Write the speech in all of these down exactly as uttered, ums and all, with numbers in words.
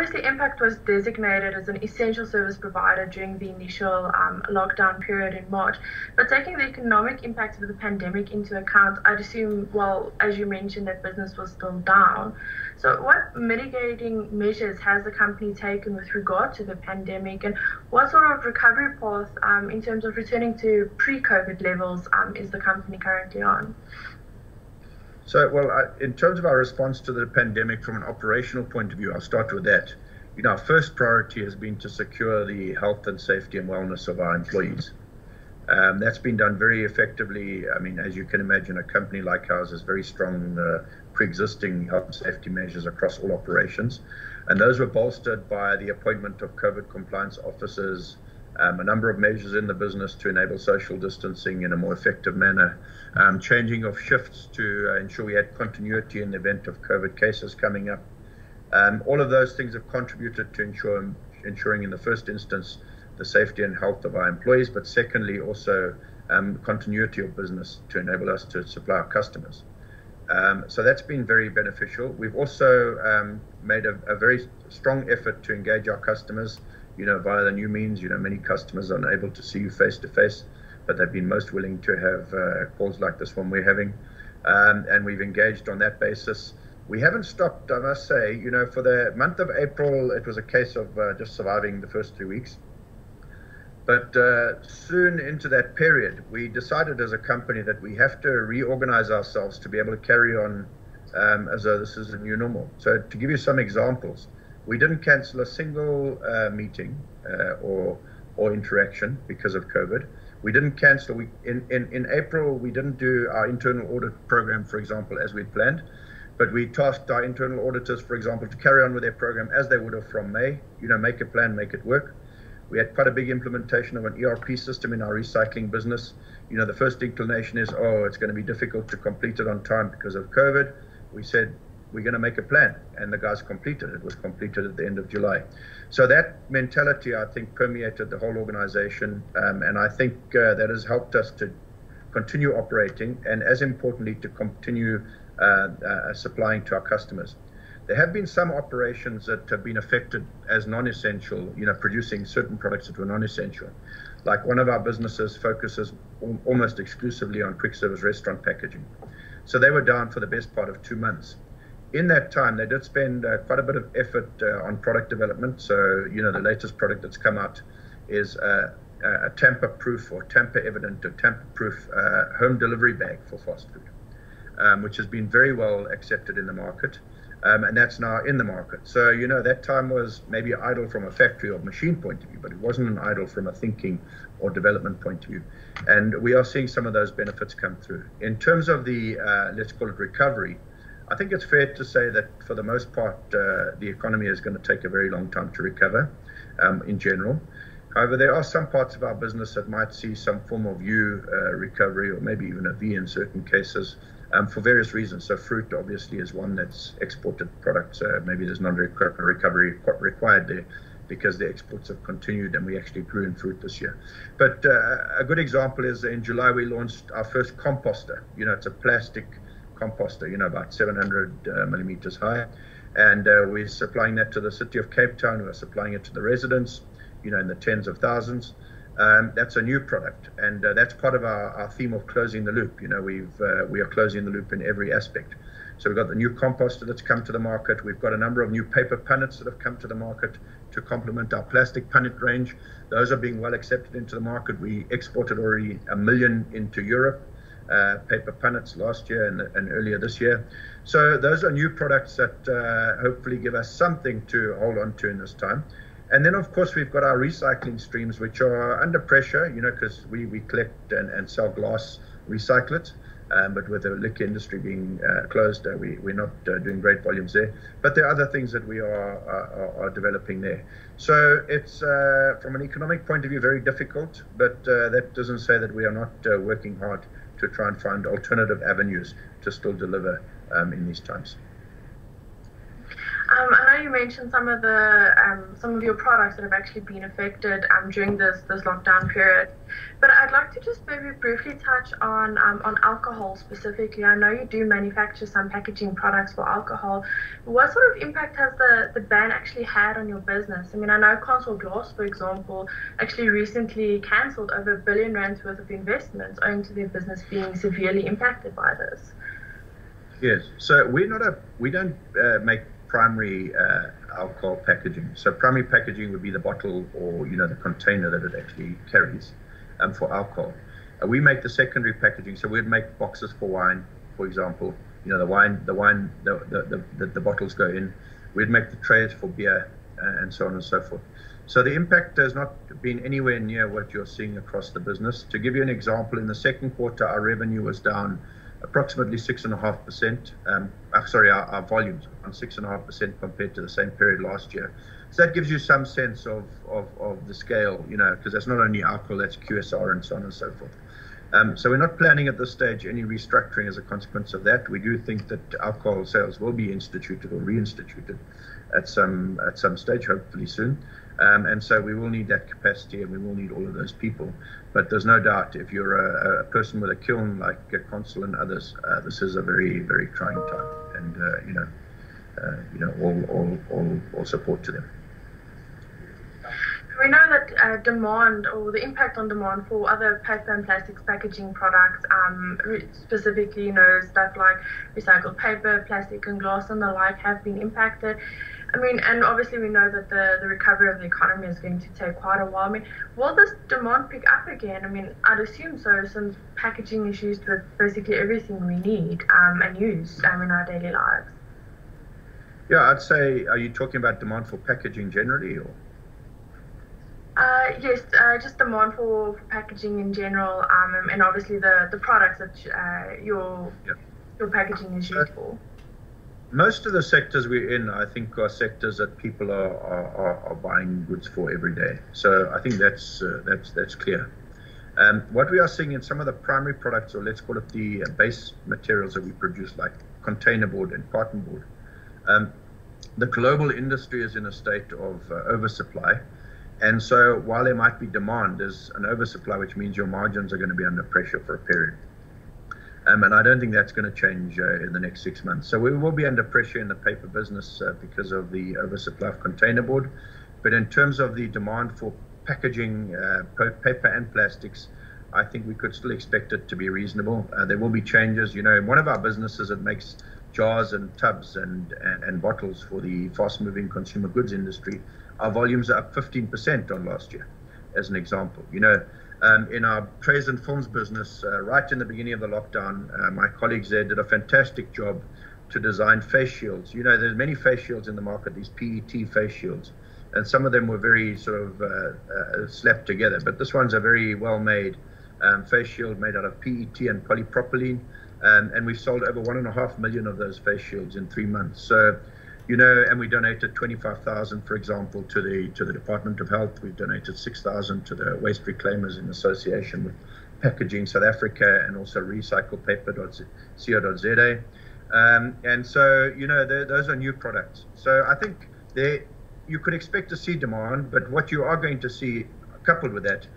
obviously Mpact was designated as an essential service provider during the initial um, lockdown period in March. But taking the economic impact of the pandemic into account, I'd assume, well, as you mentioned, that business was still down. So what mitigating measures has the company taken with regard to the pandemic, and what sort of recovery path um, in terms of returning to pre-COVID levels um, is the company currently on? So, well, I, in terms of our response to the pandemic from an operational point of view, I'll start with that. You know, our first priority has been to secure the health and safety and wellness of our employees. Um, that's been done very effectively. I mean, as you can imagine, a company like ours has very strong uh, pre-existing health and safety measures across all operations. And those were bolstered by the appointment of COVID compliance officers, Um, a number of measures in the business to enable social distancing in a more effective manner, um, changing of shifts to uh, ensure we had continuity in the event of COVID cases coming up. Um, all of those things have contributed to ensure, ensuring in the first instance the safety and health of our employees, but secondly also um, continuity of business to enable us to supply our customers. Um, so that's been very beneficial. We've also um, made a, a very strong effort to engage our customers, you know, via the new means. You know, many customers are unable to see you face to face, but they've been most willing to have uh, calls like this one we're having, um, and we've engaged on that basis. We haven't stopped, I must say. You know, for the month of April, it was a case of uh, just surviving the first three weeks. But uh, soon into that period, we decided as a company that we have to reorganize ourselves to be able to carry on um, as though this is a new normal. So to give you some examples, we didn't cancel a single uh, meeting uh, or or interaction because of COVID. We didn't cancel. We, in, in, in April, we didn't do our internal audit program, for example, as we'd planned. But we tasked our internal auditors, for example, to carry on with their program as they would have from May. You know, make a plan, make it work. We had quite a big implementation of an E R P system in our recycling business. You know, the first inclination is, oh, it's going to be difficult to complete it on time because of COVID. We said, we're going to make a plan, and the guys completed it. It was completed at the end of July. So that mentality, I think, permeated the whole organization, um, and I think uh, that has helped us to continue operating and, as importantly, to continue uh, uh, supplying to our customers. There have been some operations that have been affected as non-essential, you know, producing certain products that were non-essential. Like one of our businesses focuses almost exclusively on quick service restaurant packaging. So they were down for the best part of two months. In that time, they did spend uh, quite a bit of effort uh, on product development. So, you know, the latest product that's come out is uh, a tamper-proof or tamper-evident or tamper-proof uh, home delivery bag for fast food, um, which has been very well accepted in the market. Um, and that's now in the market. So, you know, that time was maybe idle from a factory or machine point of view, but it wasn't an idle from a thinking or development point of view. And we are seeing some of those benefits come through. In terms of the, uh, let's call it recovery, I think it's fair to say that for the most part, uh, the economy is going to take a very long time to recover um, in general. However, there are some parts of our business that might see some form of U uh, recovery or maybe even a V in certain cases um, for various reasons. So fruit obviously is one that's exported products. Uh, maybe there's not a recovery required there because the exports have continued and we actually grew in fruit this year. But uh, a good example is in July, we launched our first composter. You know, it's a plastic composter, you know, about seven hundred uh, millimeters high, and uh, we're supplying that to the city of Cape Town. We're supplying it to the residents, you know, in the tens of thousands. Um, that's a new product, and uh, that's part of our, our theme of closing the loop. You know, we've uh, we are closing the loop in every aspect. So we've got the new composter that's come to the market. We've got a number of new paper punnets that have come to the market to complement our plastic punnet range. Those are being well accepted into the market. We exported already a million into Europe. Uh, paper punnets last year and, and earlier this year. So those are new products that uh, hopefully give us something to hold on to in this time. And then, of course, we've got our recycling streams, which are under pressure, you know, because we, we collect and, and sell glass, recycle it. Um, but with the liquor industry being uh, closed, uh, we, we're not uh, doing great volumes there. But there are other things that we are, are, are developing there. So it's, uh, from an economic point of view, very difficult. But uh, that doesn't say that we are not uh, working hard to try and find alternative avenues to still deliver um, in these times. Um, I know you mentioned some of the um, some of your products that have actually been affected um, during this this lockdown period, but I'd like to just maybe briefly touch on um, on alcohol specifically. I know you do manufacture some packaging products for alcohol. What sort of impact has the, the ban actually had on your business? I mean, I know Consol Glass, for example, actually recently cancelled over a billion rands worth of investments owing to their business being severely impacted by this. Yes, so we're not a we don't uh, make primary uh, alcohol packaging. So primary packaging would be the bottle or, you know, the container that it actually carries um, for alcohol. Uh, we make the secondary packaging. So we'd make boxes for wine, for example. You know, the wine, the wine, the the, the, the bottles go in. We'd make the trays for beer uh, and so on and so forth. So the impact has not been anywhere near what you're seeing across the business. To give you an example, in the second quarter, our revenue was down approximately six and a half percent. Um, sorry, our, our volumes on six and a half percent compared to the same period last year. So that gives you some sense of of, of the scale, you know, because that's not only alcohol, that's Q S R and so on and so forth. Um, so we're not planning at this stage any restructuring as a consequence of that. We do think that alcohol sales will be instituted or reinstituted at some at some stage, hopefully soon. Um, and so we will need that capacity and we will need all of those people. But there's no doubt if you're a, a person with a kiln like Consol and others, uh, this is a very, very trying time. And, uh, you know, uh, you know, all, all, all, all support to them. We know that uh, demand or the impact on demand for other paper and plastics packaging products, um, specifically, you know, stuff like recycled paper, plastic and glass and the like have been impacted. I mean, and obviously we know that the, the recovery of the economy is going to take quite a while. I mean, will this demand pick up again? I mean, I'd assume so, since packaging is used with basically everything we need um, and use um, in our daily lives. Yeah, I'd say, are you talking about demand for packaging generally? Or? Uh, yes, uh, just demand for, for packaging in general um, and obviously the, the products that uh, your, yeah. your packaging is used for. Most of the sectors we're in, I think, are sectors that people are are, are buying goods for every day. So I think that's uh, that's that's clear. Um, what we are seeing in some of the primary products, or let's call it the base materials that we produce, like container board and carton board, um, the global industry is in a state of uh, oversupply, and so while there might be demand, there's an oversupply, which means your margins are going to be under pressure for a period. Um, and I don't think that's going to change uh, in the next six months. So we will be under pressure in the paper business uh, because of the oversupply of containerboard. But in terms of the demand for packaging, uh, paper and plastics, I think we could still expect it to be reasonable. Uh, there will be changes. You know, in one of our businesses that makes jars and tubs and, and, and bottles for the fast-moving consumer goods industry, our volumes are up fifteen percent on last year, as an example. You know. Um, in our trays and films business, uh, right in the beginning of the lockdown, uh, my colleagues there did a fantastic job to design face shields. You know, there's many face shields in the market, these P E T face shields, and some of them were very sort of uh, uh, slapped together. But this one's a very well-made um, face shield made out of P E T and polypropylene, um, and we've sold over one and a half million of those face shields in three months. So, you know, and we donated twenty-five thousand, for example, to the to the Department of Health. We've donated six thousand to the waste reclaimers in association with Packaging South Africa and also Recycle Paper dot co dot z a. Um, and so, you know, those are new products. So I think they, you could expect to see demand, but what you are going to see, coupled with that,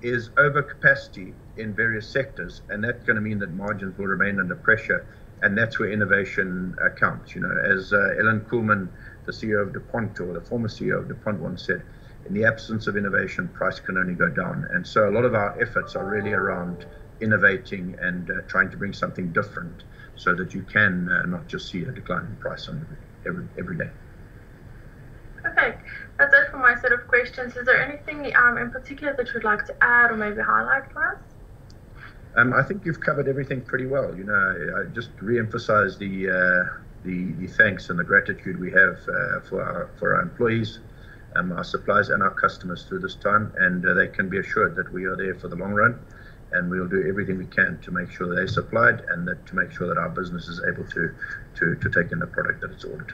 is overcapacity in various sectors, and that's going to mean that margins will remain under pressure. And that's where innovation uh, counts. You know, as uh, Ellen Kuhlman, the C E O of DuPont, or the former C E O of DuPont, once said, in the absence of innovation, price can only go down. And so a lot of our efforts are really around innovating and uh, trying to bring something different so that you can uh, not just see a decline in price on every, every, every day. Perfect. That's it for my set of questions. Is there anything um, in particular that you'd like to add or maybe highlight for us? Um, I think you've covered everything pretty well. You know, I just re-emphasize the, uh, the the thanks and the gratitude we have uh, for our for our employees, um, our suppliers, and our customers through this time. And uh, they can be assured that we are there for the long run, and we will do everything we can to make sure that they're supplied and that to make sure that our business is able to to to take in the product that it's ordered.